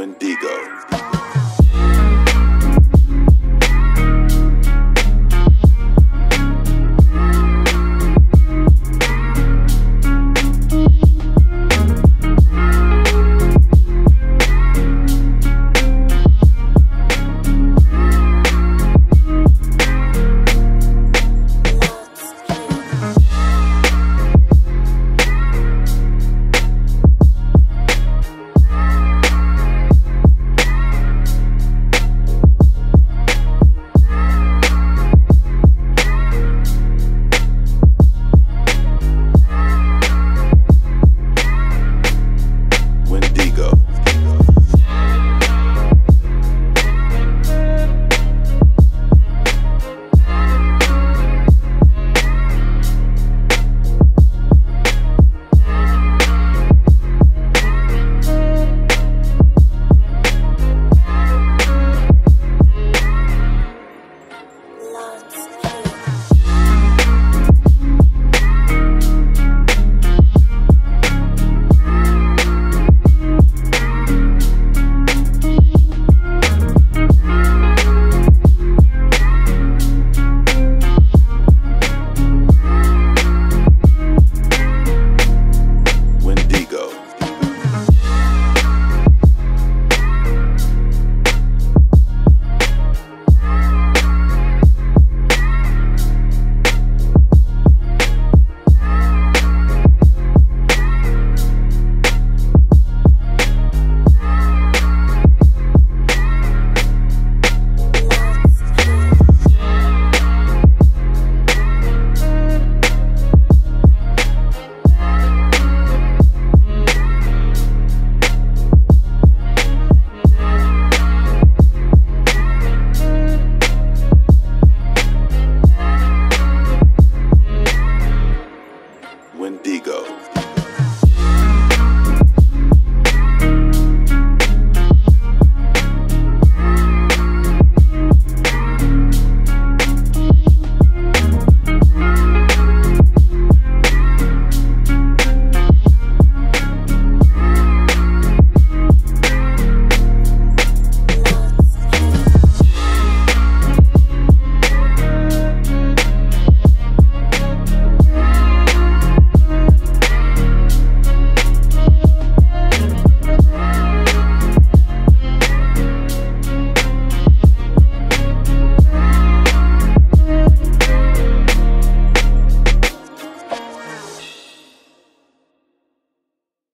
Wendigo.